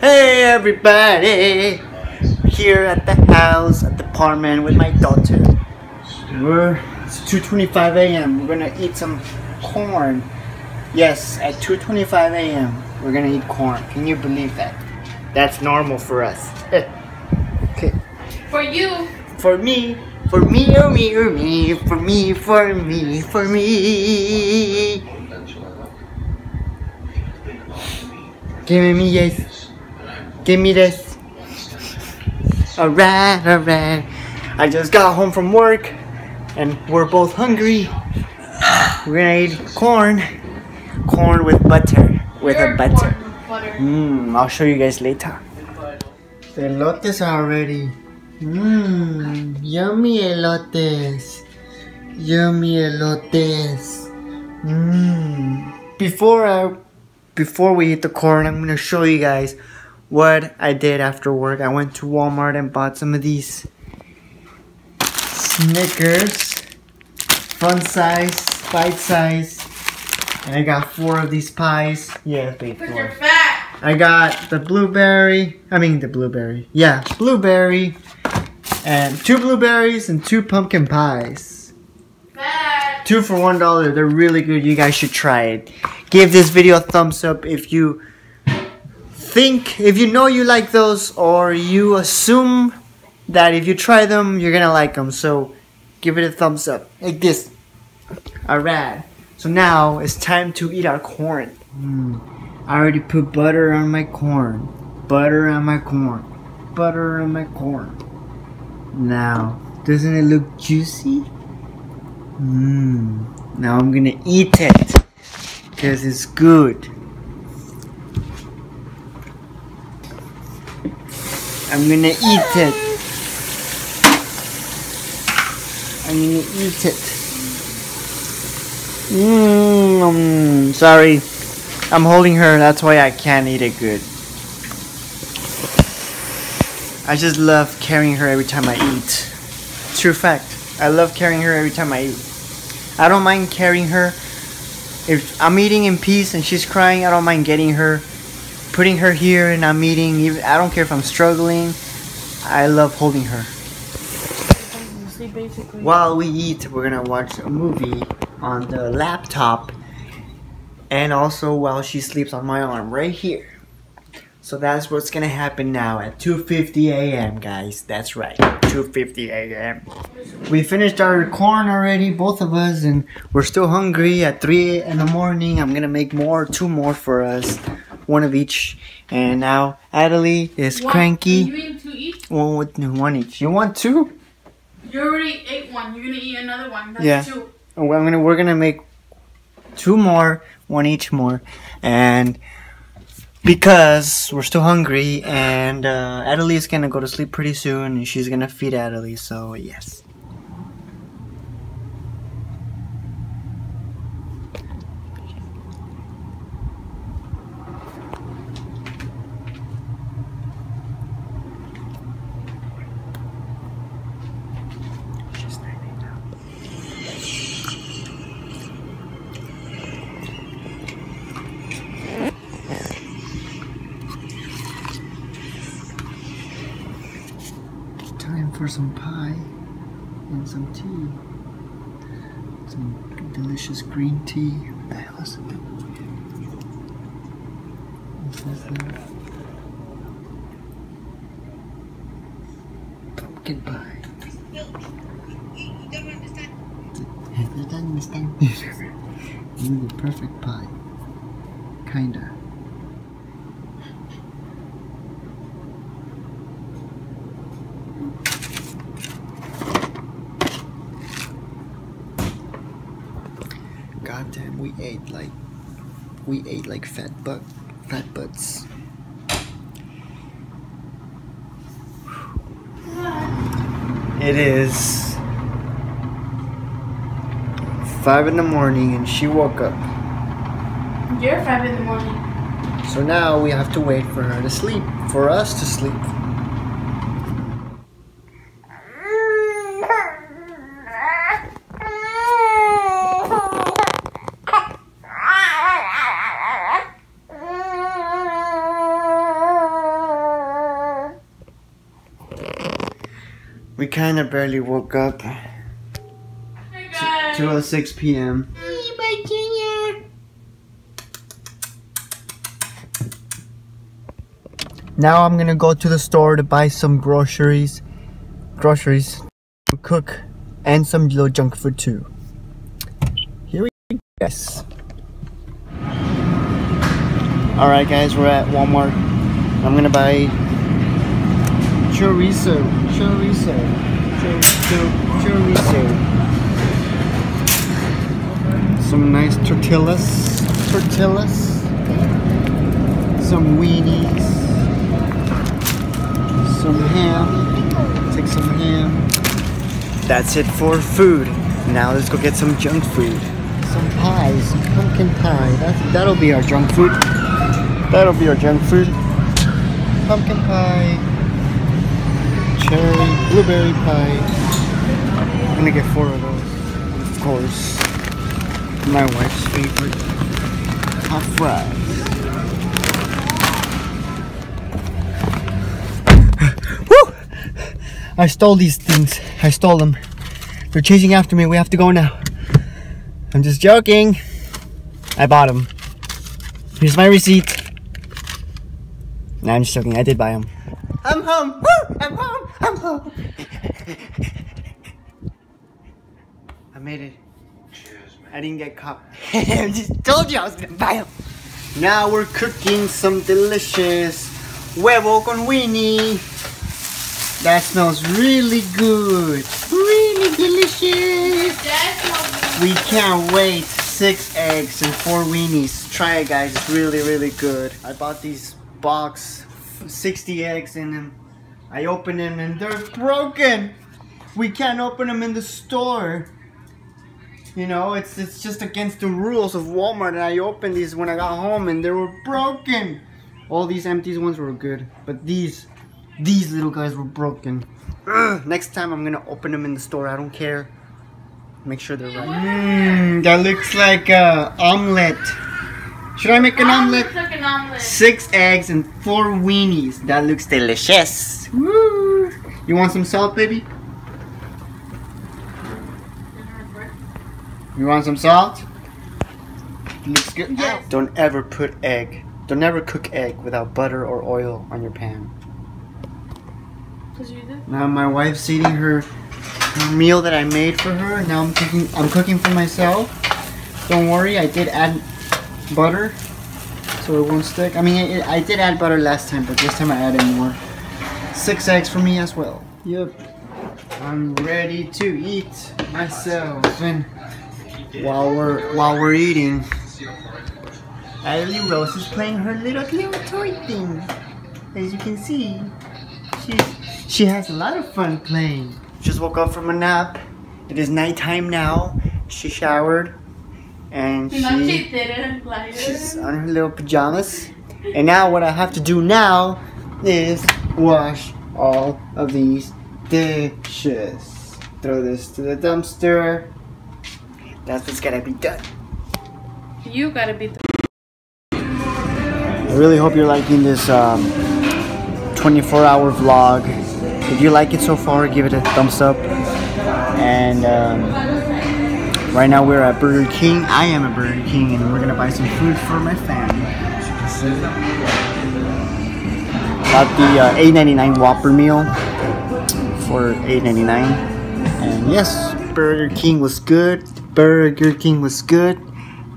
Hey everybody! Here at the house, at the apartment with my daughter. It's 2:25 a.m. We're gonna eat some corn. Yes, at 2:25 a.m. we're gonna eat corn. Can you believe that? That's normal for us. Okay. For you. For me. For me, oh me, oh me. For me, for me, for me. Give me yes. Give me this. Alright, alright. I just got home from work and we're both hungry. We're gonna eat corn. Corn with butter. With a butter. I'll show you guys later. The elotes are ready. Yummy elotes. Yummy elotes. Before we eat the corn, I'm gonna show you guys what I did after work. I went to Walmart and bought some of these Snickers, fun size, bite size, and I got 4 of these pies. Yeah, they are fat. I got blueberry, and 2 blueberries and 2 pumpkin pies. Fat. 2 for $1. They're really good. You guys should try it. Give this video a thumbs up if you know you like those, or you assume that if you try them, you're gonna like them. So give it a thumbs up, like this. Alright, so now it's time to eat our corn. I already put butter on my corn. Butter on my corn. Butter on my corn. Now, doesn't it look juicy? Now I'm gonna eat it. Because it's good. I'm gonna eat it. I'm gonna eat it. Sorry. I'm holding her, that's why I can't eat it good. I just love carrying her every time I eat. True fact. I love carrying her every time I eat. I don't mind carrying her. If I'm eating in peace and she's crying, I don't mind getting her, putting her here, and I'm eating. Even, I don't care if I'm struggling. I love holding her. While we eat, we're gonna watch a movie on the laptop, and also while she sleeps on my arm right here. So that's what's gonna happen now at 2:50 a.m. guys. That's right, 2:50 a.m. We finished our corn already, both of us, and we're still hungry at 3 in the morning. I'm gonna make more, 2 more for us, 1 of each. And now Adelie is cranky. You eat 2 each? One each. You want 2? You already ate 1. You're gonna eat another 1. That's 2. We're gonna make 2 more, 1 each more, and because we're still hungry, and Adelie is gonna go to sleep pretty soon, and she's gonna feed Adelie, so yes. For some pie and some tea, some delicious green tea. What the hell is it? Pumpkin pie. No, you don't understand. You don't understand. Really perfect pie, kinda. Goddamn, we ate like fat butts. It is 5 in the morning and she woke up. You're 5 in the morning. So now we have to wait for her to sleep, for us to sleep. We kind of barely woke up. Hey, 2:06 p.m. Hey, bye, Junior. Now I'm gonna go to the store to buy some groceries to cook, and some little junk food too. Here we go, guys. Alright guys, we're at Walmart. I'm gonna buy chorizo. Some nice tortillas, some weenies, some ham, take some ham. That's it for food. Now let's go get some junk food. Some pies, some pumpkin pie. That'll be our junk food. That'll be our junk food. Pumpkin pie, cherry, blueberry pie. I'm gonna get 4 of those. Of course, my wife's favorite, hot fries. Woo! I stole these things. I stole them. They're chasing after me. We have to go now. I'm just joking. I bought them. Here's my receipt. Nah, I'm just joking. I did buy them. I'm home. Woo! I'm home. I'm home. I made it. Cheers, man. I didn't get caught. I just told you I was gonna buy them. Now we're cooking some delicious huevo con weenie. That smells really good. Really delicious. We can't wait. 6 eggs and 4 weenies. Try it, guys. It's really good. I bought these box, 60 eggs in them. I opened them and they're broken. We can't open them in the store. You know, it's just against the rules of Walmart. And I opened these when I got home and they were broken. All these empty ones were good, but these little guys were broken. Ugh. Next time I'm gonna open them in the store. I don't care. Make sure they're right. That looks like an omelet. Should I make an omelet? Like an omelet? 6 eggs and 4 weenies. That looks delicious. Woo. You want some salt, baby? You want some salt? It looks good. Yes. Don't ever put egg. Don't ever cook egg without butter or oil on your pan. Now my wife's eating her meal that I made for her. Now I'm cooking for myself. Don't worry, I did add butter, so it won't stick. I mean, I did add butter last time, but this time I added more. 6 eggs for me as well. Yep. I'm ready to eat myself. And while we're eating, Adelie Rose is playing her little toy thing. As you can see, she has a lot of fun playing. Just woke up from a nap. It is nighttime now. She showered and she's on her little pajamas. And now what I have to do now is wash all of these dishes. Throw this to the dumpster. That's what's gotta be done. You gotta be done. I really hope you're liking this 24-hour vlog. If you like it so far, give it a thumbs up. And right now we're at Burger King. I am at Burger King and we're gonna buy some food for my family. Got the $8.99 Whopper meal for $8.99. And yes, Burger King was good. Burger King was good.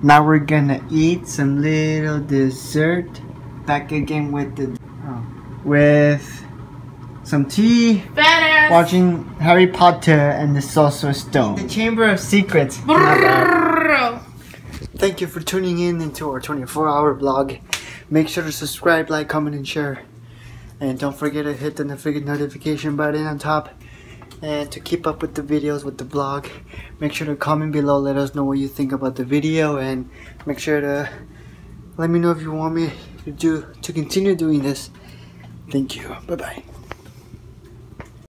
Now we're gonna eat some little dessert. Back again with the some tea, badass. Watching Harry Potter and the Sorcerer's Stone. The Chamber of Secrets. Thank you for tuning in into our 24-hour vlog. Make sure to subscribe, like, comment, and share. And don't forget to hit the notification button on top. And to keep up with the videos, with the vlog, make sure to comment below. Let us know what you think about the video. And make sure to let me know if you want me to continue doing this. Thank you. Bye-bye.